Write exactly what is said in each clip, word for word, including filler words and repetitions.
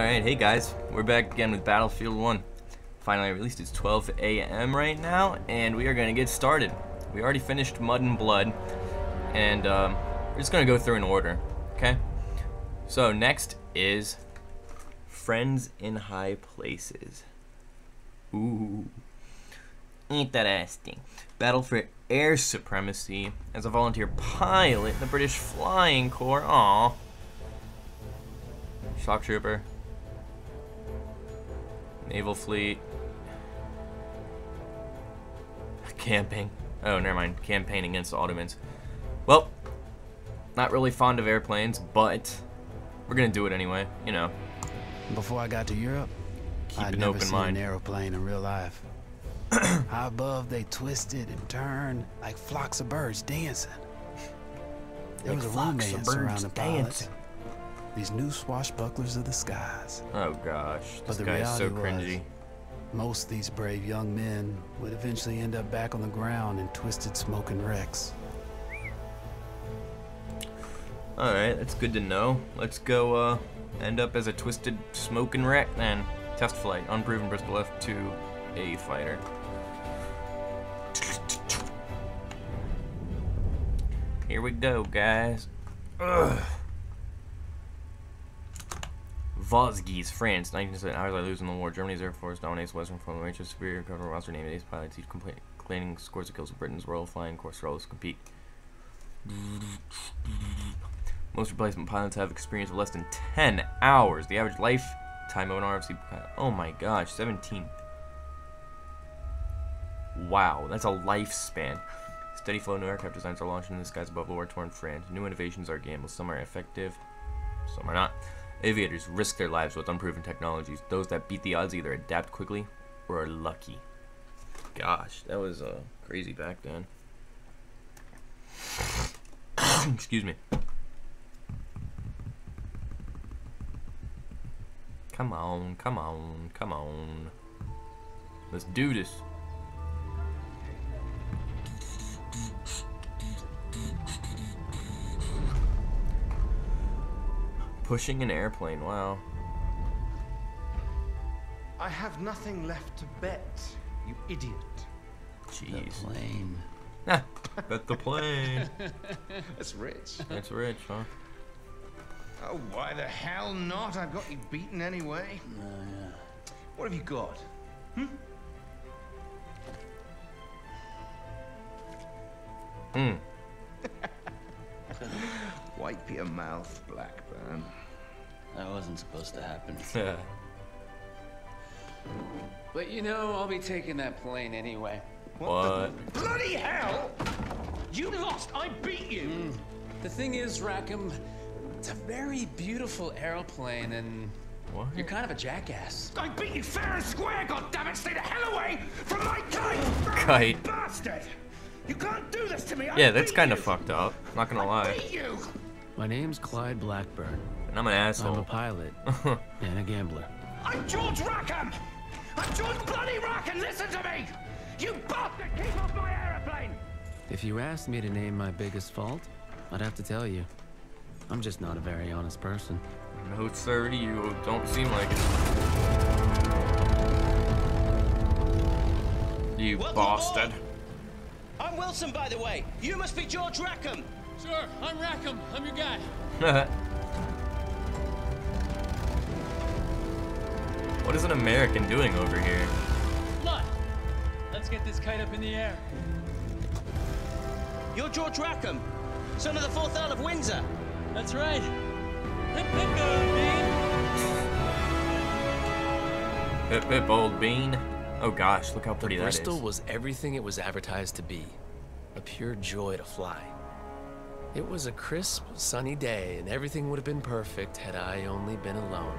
Alright, hey guys, we're back again with Battlefield one. Finally released. It's twelve A M right now, and we are going to get started. We already finished Mud and Blood, and um, we're just going to go through in order, okay? So next is Friends in High Places. Ooh, interesting. Battle for air supremacy as a volunteer pilot in the British Flying Corps. Aww. Shock Trooper. Naval Fleet. Campaign. Oh, never mind. Campaign against the Ottomans. Well, not really fond of airplanes, but we're gonna do it anyway, you know. Before I got to Europe, I'd never seen an airplane in real life. High above, they twisted and turned like flocks of birds dancing. There was a romance around the pilots. These new swashbucklers of the skies. Oh gosh, this guy is so cringy. Most of these brave young men would eventually end up back on the ground in twisted smoking wrecks. Alright, that's good to know. Let's go uh, end up as a twisted smoking wreck then. Test flight, unproven Bristol F two A fighter. Here we go, guys. Ugh. Vosges, France, nineteen seventy. Hours I lose in the war. Germany's Air Force dominates Western Front. Range of superior cover roster named ace pilots. Each complaining scores of kills of Britain's Royal Flying Corps always compete. Most replacement pilots have experience of less than ten hours. The average lifetime of an R F C pilot. Oh my gosh, seventeen. Wow, that's a lifespan. Steady flow, new aircraft designs are launched in the skies above the war-torn France. New innovations are gambled. Some are effective, some are not. Aviators risk their lives with unproven technologies. Those that beat the odds either adapt quickly or are lucky. Gosh, that was uh, crazy back then. Excuse me. Come on, come on, come on. Let's do this. Pushing an airplane, wow. I have nothing left to bet, you idiot. Jeez. The plane. Ah, bet the plane. That's rich. That's rich, huh? Oh, why the hell not? I've got you beaten anyway. Uh, yeah. What have you got? Hmm? Hmm. Wipe your mouth, Blackburn. That wasn't supposed to happen. Yeah. But you know, I'll be taking that plane anyway. What? what? Bloody hell! You lost! I beat you! Mm. The thing is, Rackham, it's a very beautiful aeroplane, and what? You're kind of a jackass. I beat you fair and square, goddammit! Stay the hell away from my kite! Kite. Bastard! You can't do this to me! I yeah, that's kind of fucked up. I'm not gonna lie. I beat you. My name's Clyde Blackburn. And I'm an asshole. I'm a pilot and a gambler. I'm George Rackham! I'm George bloody Rackham! Listen to me! You bastard! Keep off my aeroplane! If you asked me to name my biggest fault, I'd have to tell you. I'm just not a very honest person. No, sir, you don't seem like it. You Welcome bastard. Aboard. I'm Wilson, by the way. You must be George Rackham. Sure, I'm Rackham. I'm your guy. What is an American doing over here? Blood. Let's get this kite up in the air. You're George Rackham, son of the fourth Earl of Windsor. That's right. Hip hip old bean. Hip hip old bean. Oh gosh, look how pretty that is. The Bristol was everything it was advertised to be. A pure joy to fly. It was a crisp, sunny day, and everything would have been perfect had I only been alone.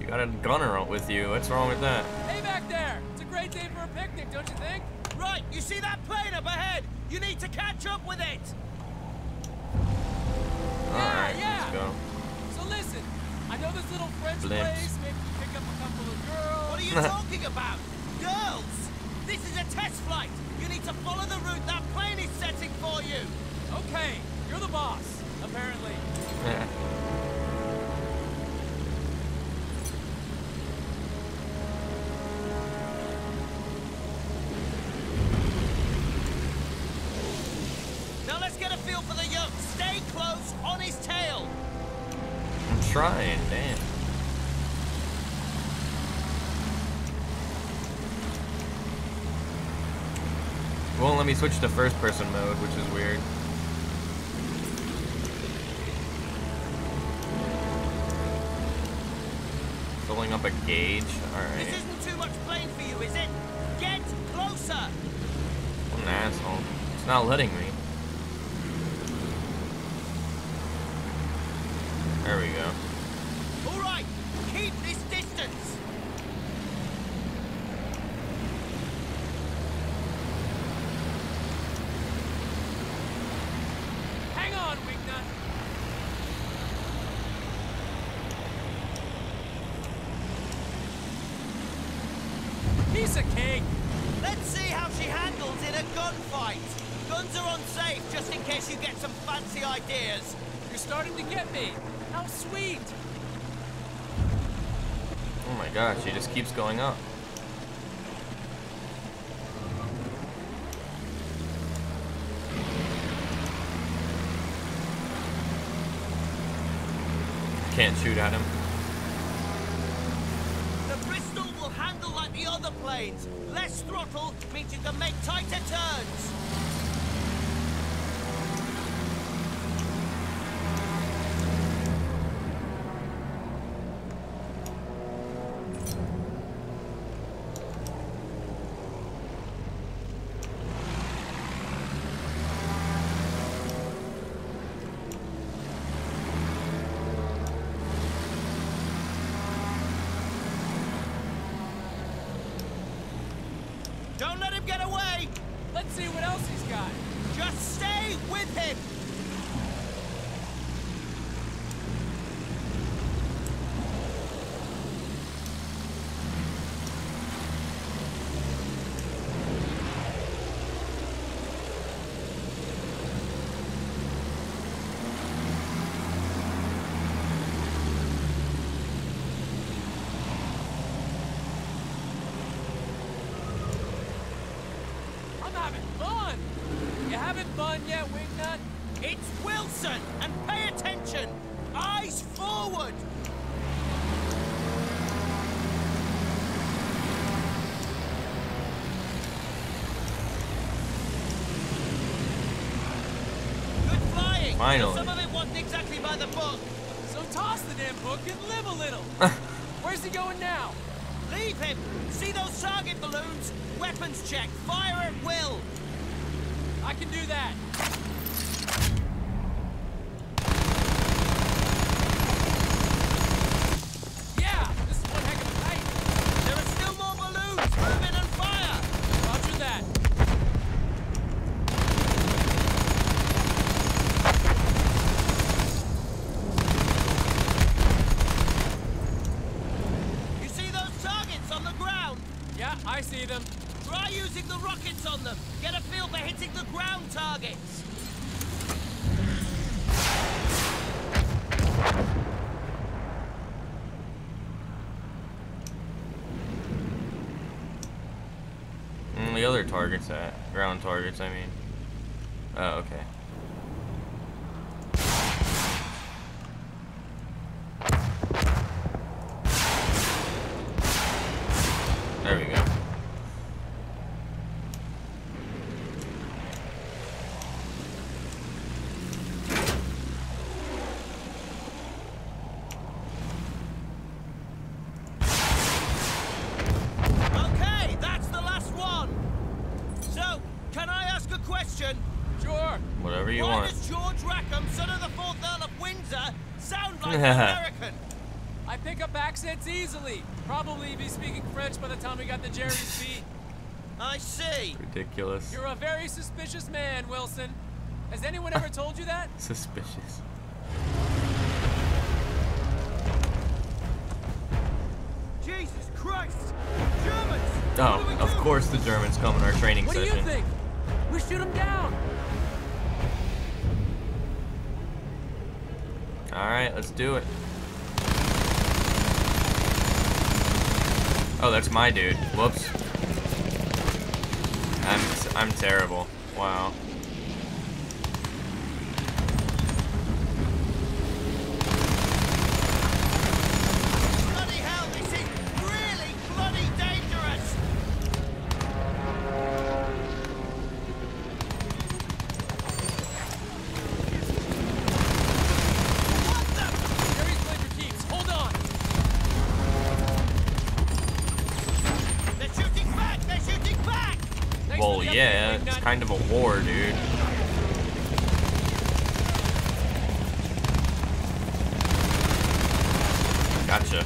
You got a gunner with you. What's wrong with that? Hey back there! It's a great day for a picnic, don't you think? Right, you see that plane up ahead? You need to catch up with it! All yeah, right, yeah! Let's go. So listen, I know this little French Blimps. place maybe pick up a couple of girls. What are you talking about? Girls? This is a test flight. You need to follow the route that plane is setting for you. Okay, you're the boss, apparently. trying, damn. Won't let me switch to first person mode, which is weird. Filling up a gauge, alright. This isn't too much plane for you, is it? Get closer! What an asshole. It's not letting me. There we go. Alright, keep this distance! Hang on, Wigner! He's a king! Let's see how she handles in a gunfight! Guns are unsafe, just in case you get some fancy ideas. You're starting to get me! How sweet! Oh my gosh, she just keeps going up. Can't shoot at him. The Bristol will handle like the other planes. Less throttle means you can make tighter turns. Don't let him get away! Let's see what else he's got. Just stay with him! Yeah, Wingnut. It's Wilson, and pay attention. Eyes forward. Good flying. Finally. Some of it wasn't exactly by the book. So toss the damn book and live a little. Where's he going now? Leave him. See those target balloons? Weapons check. Fire at will. I can do that. Yeah, this is one heck of a night. There are still more balloons. Move in and fire. Roger that. You see those targets on the ground? Yeah, I see them. Try using the rockets on them. Get a feel for hitting the ground targets. And the other targets at ground targets, I mean. Oh, okay. Sure. Whatever you Why want. Why does George Rackham, son of the fourth Earl of Windsor, sound like an American? I pick up accents easily. Probably be speaking French by the time we got the Jeremy's beat. I see. Ridiculous. You're a very suspicious man, Wilson. Has anyone ever told you that? Suspicious. Jesus Christ! Germans! Oh, of course the Germans come in our training what session. What do you think? We shoot him down. All right, let's do it. Oh, that's my dude. Whoops. I'm I'm terrible. Wow. It's kind of a war, dude. Gotcha.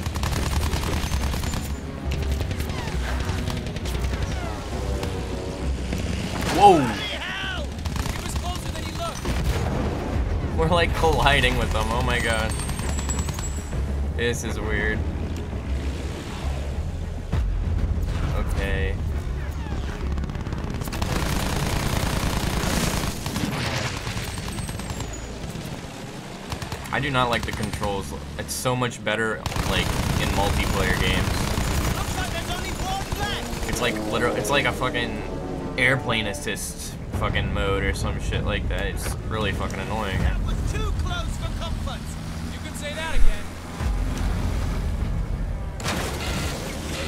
Whoa! We're like colliding with them, oh my god. This is weird. Okay. I do not like the controls. It's so much better, like, in multiplayer games. It's like literal. It's like a fucking airplane assist fucking mode or some shit like that. It's really fucking annoying. That was too close for comfort. You can say that again.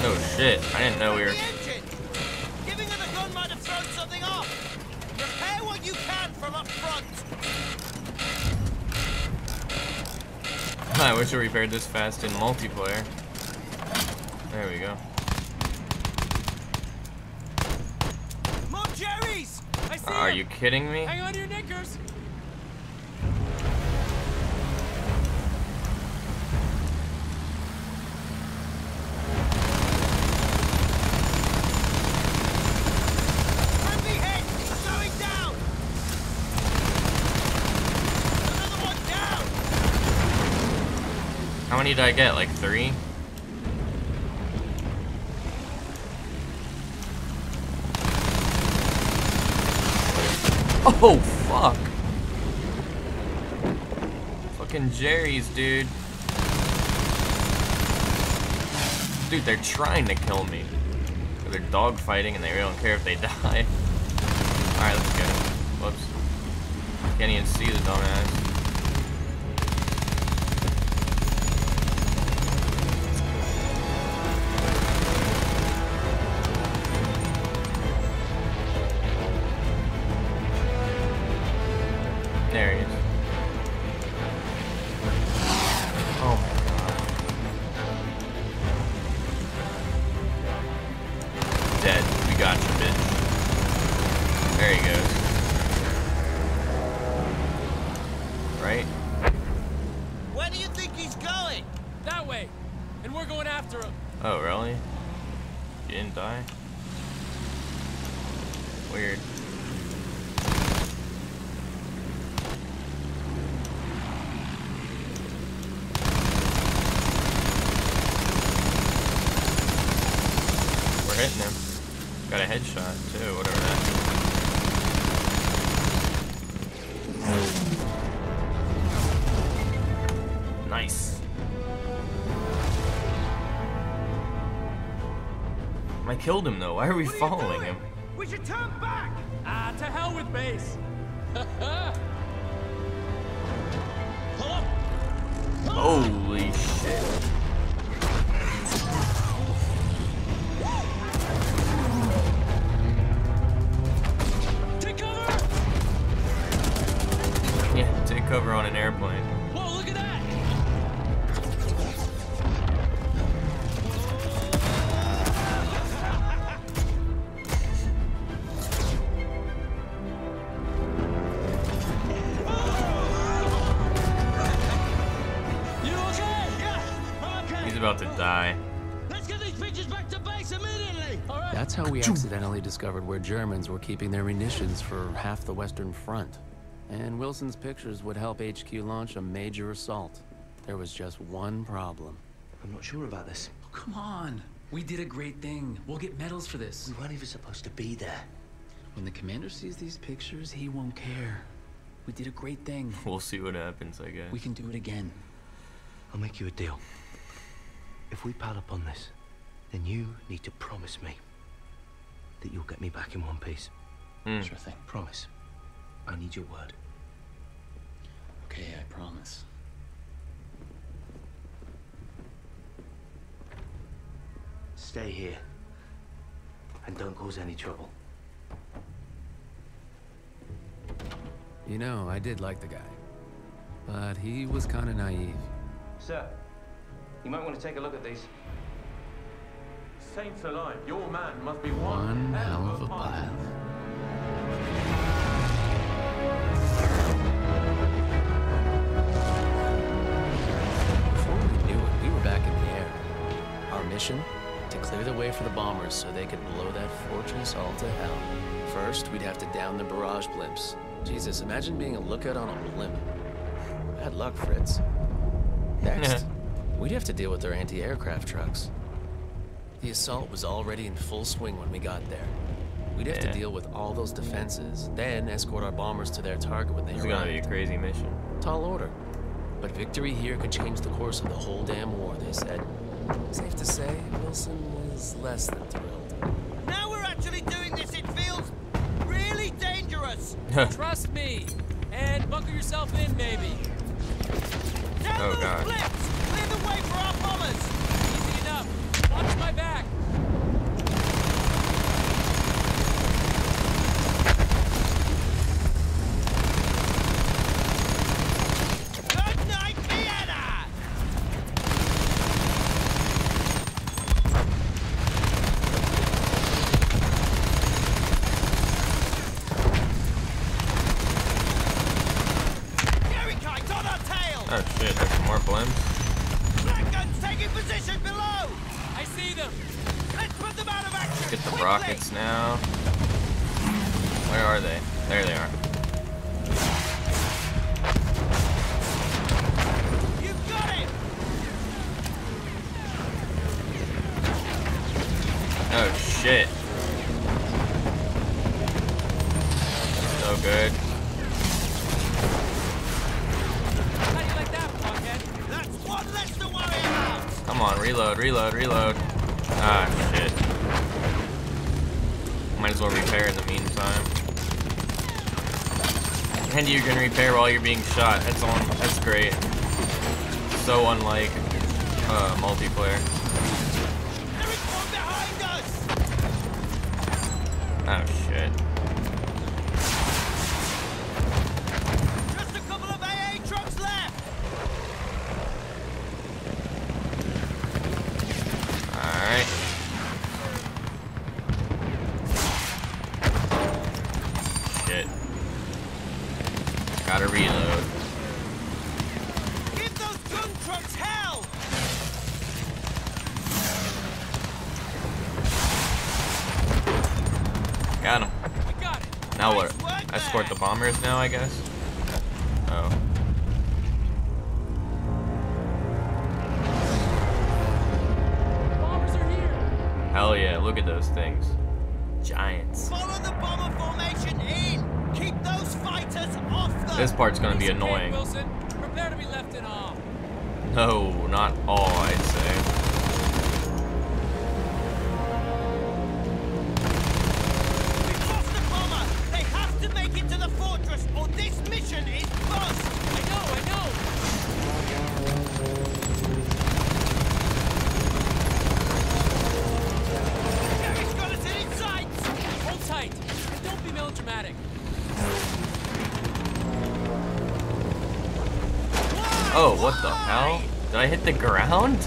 Oh shit! I didn't know we were. Giving her the gun might have thrown something off. Repair what you can from up front. I wish I repaired this fast in multiplayer. There we go. Mom, Jerry's. I see. Are you kidding me? Hang on to your knickers. How many did I get? Like three? Oh, fuck. Fucking Jerry's, dude. Dude, they're trying to kill me. They're dogfighting and they really don't care if they die. Alright, let's go. Whoops. Can't even see the dumbass. Killed him though. Why are we what following are him? We should turn back. Ah, uh, to hell with base. Holy shit! Take cover. Yeah, take cover on an airplane. Whoa! Look at that. We accidentally discovered where Germans were keeping their munitions for half the Western Front. And Wilson's pictures would help H Q launch a major assault. There was just one problem. I'm not sure about this. Oh, come on. We did a great thing. We'll get medals for this. We weren't even supposed to be there. When the commander sees these pictures, he won't care. We did a great thing. We'll see what happens, I guess. We can do it again. I'll make you a deal. If we pile up on this, then you need to promise me that you'll get me back in one piece. Mm. Sure thing. Promise. I need your word. Okay, I promise. Stay here. And don't cause any trouble. You know, I did like the guy. But he was kind of naive. Sir, you might want to take a look at these. Saints alive, your man must be one, one hell of a pilot. Before we knew it, we were back in the air. Our mission? To clear the way for the bombers so they could blow that fortress all to hell. First, we'd have to down the barrage blimps. Jesus, imagine being a lookout on a blimp. Bad luck, Fritz. Next, we'd have to deal with their anti-aircraft trucks. The assault was already in full swing when we got there. We'd have yeah. to deal with all those defenses, then escort our bombers to their target when they arrived. It's gonna be a crazy mission. Tall order. But victory here could change the course of the whole damn war, they said. Safe to say, Wilson was less than thrilled. Now we're actually doing this, it feels really dangerous. Trust me, and bunker yourself in, maybe. Down oh, those God. Flips! Clear the way for our bombers! Easy enough. Watch my back. Good night, Vienna! Gary kite's on our tail! Oh shit, there's some more blimps. Let's get the rockets now. Where are they? There they are. You got it. Oh shit. So good. How do you like that, fuckhead? That's one less to worry about. Come on, reload, reload, reload. Ah shit. Might as well repair in the meantime. And you're gonna repair while you're being shot. That's on. That's great. So unlike uh, multiplayer. There is one behind us. Oh shit. Just a couple of A A trucks left. All right. Gotta reload. Give those gun trucks hell! Got him. We got it. Now nice what? Escort the bombers now, I guess? Oh. The bombers are here. Hell yeah, look at those things. Giants. Follow the bomber formation in! Keep those fighters off them. This part's gonna be annoying. Wilson, prepare to be left in awe. No, not all, I'd say. We've lost the bomber. They have to make it to the fortress, or this mission is bust. I know, I know. Gary's got us in his sights. Hold tight. Don't be melodramatic. Oh, what the hell? Did I hit the ground?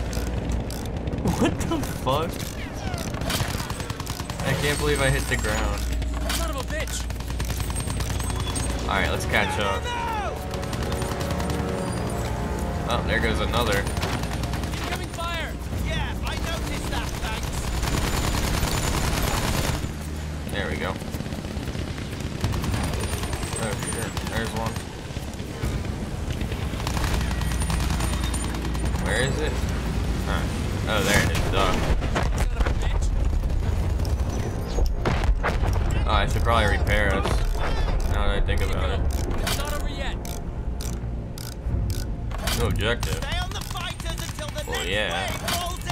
What the fuck? I can't believe I hit the ground. Son of a bitch! Alright, let's catch up. Oh, there goes another. Incoming fire! Yeah, I noticed that, thanks. There we go. Oh shit, there's one. Where is it? Huh. Oh, there it is. Duh. Oh, I should probably repair us. Now that I think about it. It's not over yet. No objective. Stay on the fighters until the well, next yeah. wave rolls in.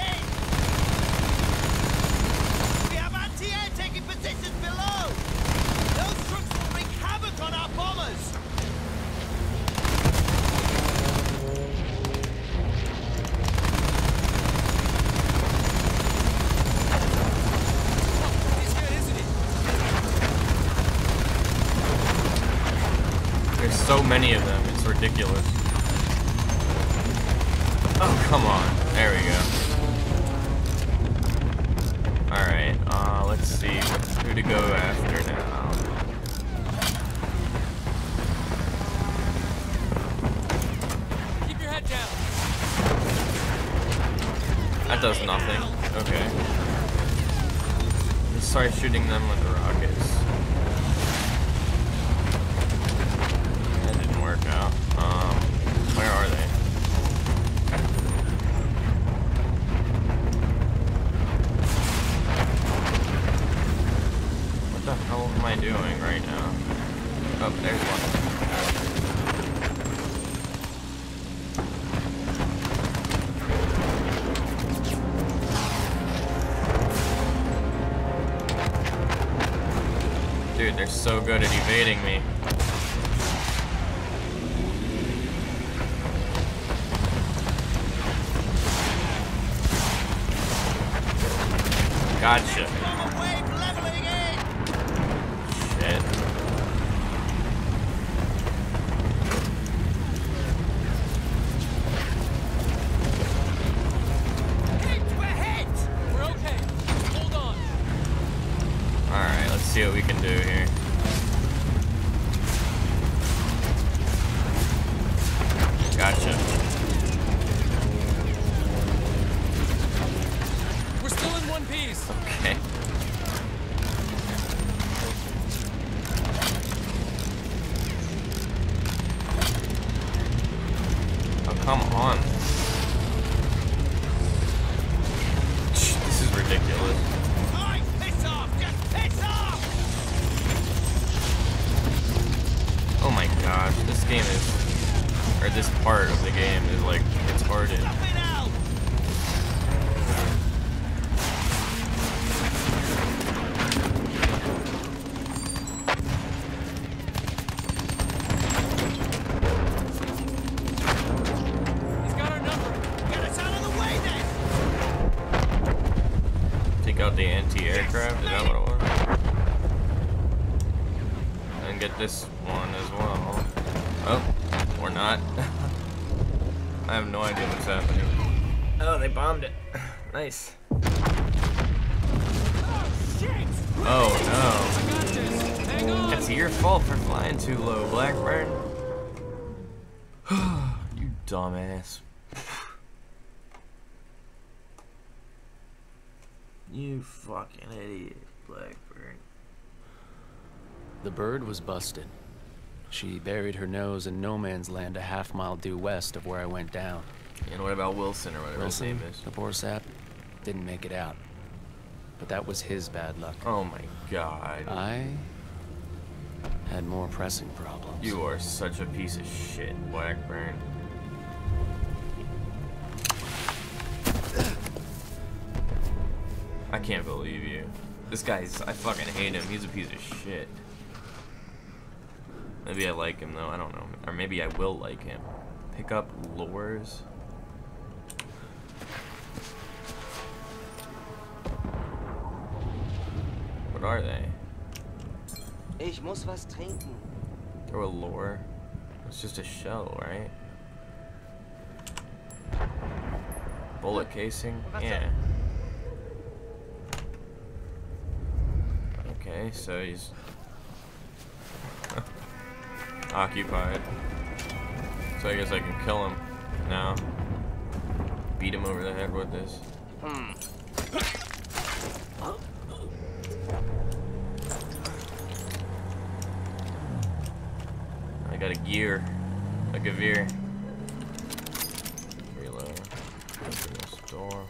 We have anti-air taking positions below. Those trucks will wreak havoc on our bombers. So many of them, it's ridiculous. Oh, come on. There we go. Alright, uh, let's see who to go after now. That does nothing. Okay. Let's start shooting them with the rockets. That didn't work out. Um, where are they? What the hell am I doing right now? Oh, there's one. They're so good at evading me. Gotcha. Shit. Hit, we're hit. We're okay. Hold on. All right, let's see what we can do here. Gotcha. We're still in one piece. Okay. Oh, come on. This is ridiculous. Alright, piss off! Just piss off! Oh my gosh, this game is... or this part of the game is like it's hard in. He's got our number. Get us out of the way then. Take out the anti-aircraft, is that what it was? And get this one as well. Oh. Or not. I have no idea what's happening. Oh, they bombed it. Nice. Oh, shit. Oh no. It's your fault for flying too low, Blackburn. You dumbass. You fucking idiot, Blackburn. The bird was busted. She buried her nose in no man's land a half mile due west of where I went down. And what about Wilson or whatever Wilson, his name is? The poor sap didn't make it out. But that was his bad luck. Oh my god. I had more pressing problems. You are such a piece of shit, Blackburn. I can't believe you. This guy's, I fucking hate him. He's a piece of shit. Maybe I like him though, I don't know. Or maybe I will like him. Pick up lures. What are they? Ich muss was trinken. Throw a lure. It's just a shell, right? Bullet casing? Yeah. Okay, so he's occupied. So I guess I can kill him now. Beat him over the head with this. Hmm. I got a gear. A gewehr. Reload. Open this door.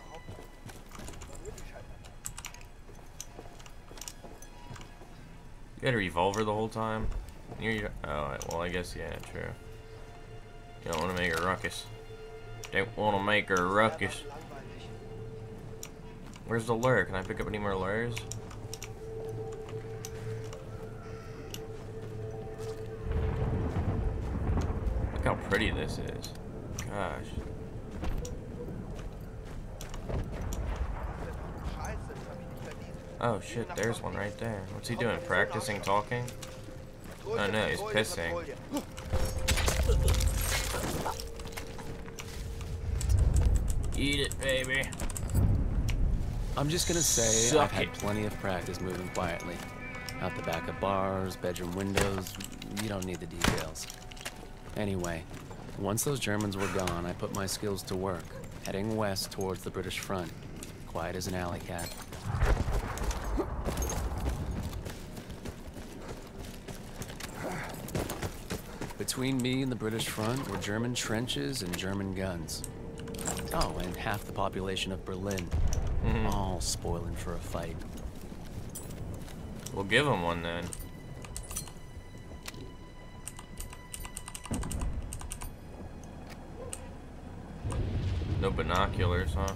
You had a revolver the whole time? You're, oh, well, I guess, yeah, true. You don't want to make a ruckus. Don't want to make a ruckus. Where's the lure? Can I pick up any more lures? Look how pretty this is. Gosh. Oh, shit, there's one right there. What's he doing? Practicing talking? Oh no, he's pissing. Eat it, baby. I'm just gonna say I've had plenty of practice moving quietly. Out the back of bars, bedroom windows, you don't need the details. Anyway, Once those Germans were gone, I put my skills to work, heading west towards the British front, quiet as an alley cat. Between me and the British front were German trenches and German guns. Oh, and half the population of Berlin, mm-hmm. all spoiling for a fight. We'll give them one then. No binoculars, huh?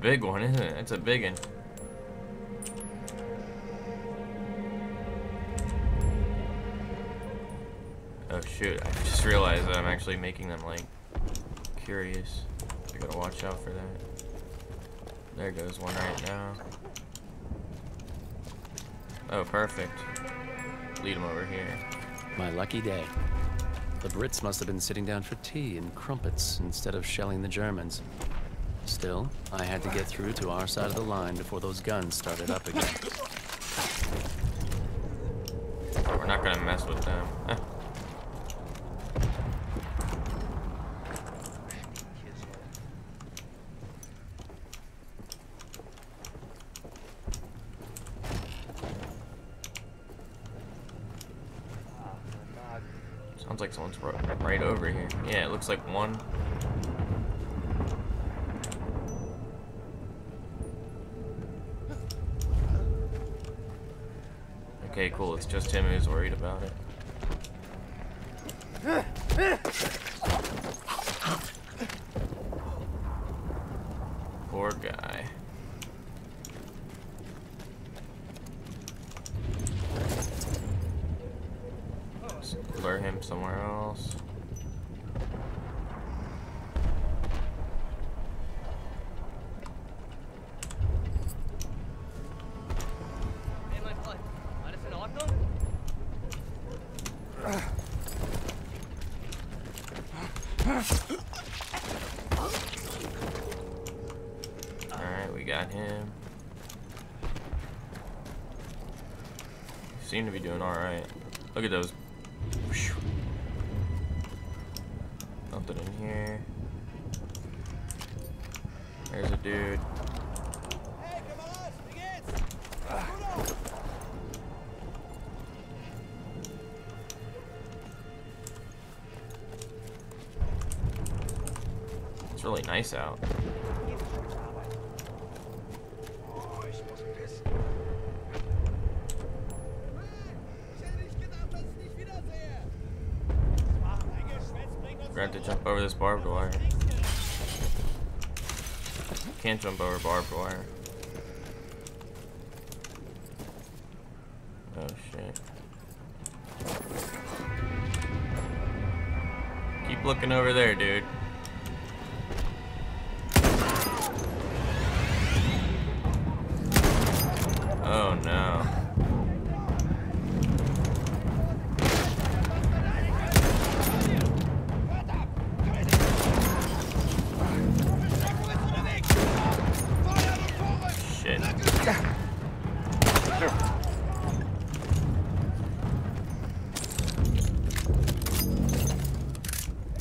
Big one, isn't it? It's a big one. Oh shoot, I just realized that I'm actually making them like curious. I gotta watch out for that. There goes one right now. Oh, perfect. Lead them over here. My lucky day. The Brits must have been sitting down for tea and crumpets instead of shelling the Germans. Still, I had to get through to our side of the line before those guns started up again. We're not gonna mess with them. Huh. Sounds like someone's right over here. Yeah, it looks like one. Okay, cool. It's just him who's worried about it. Poor guy. Let's lure him somewhere else. Seem to be doing all right. Look at those. Nothing in here. There's a dude. It's really nice out. To jump over this barbed wire. Can't jump over barbed wire. Oh shit. Keep looking over there, dude. Oh no.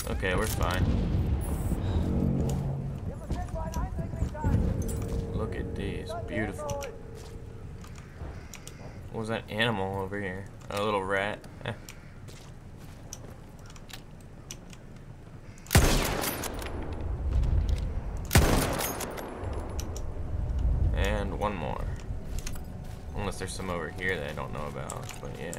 Okay, we're fine. Look at these, beautiful. What was that animal over here? A little rat. Eh. And one more. Unless there's some over here that I don't know about, but yeah.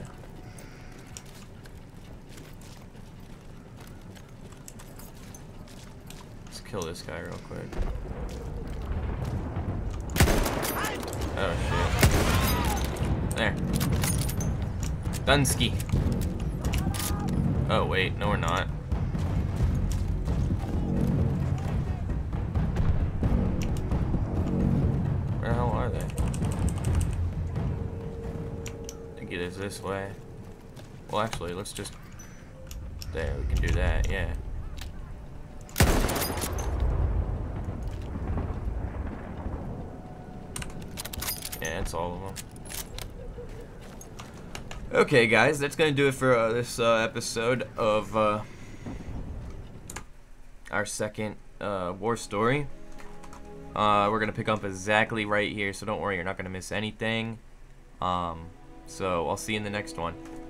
Kill this guy real quick. Oh, shit. There. Dunsky. Oh, wait. No, we're not. Where the hell are they? I think it is this way. Well, actually, let's just... There, we can do that, yeah. Yeah, that's all of them. Okay, guys, that's gonna do it for uh, this uh, episode of uh, our second uh, war story. Uh, we're gonna pick up exactly right here, so don't worry, you're not gonna miss anything. Um, so I'll see you in the next one.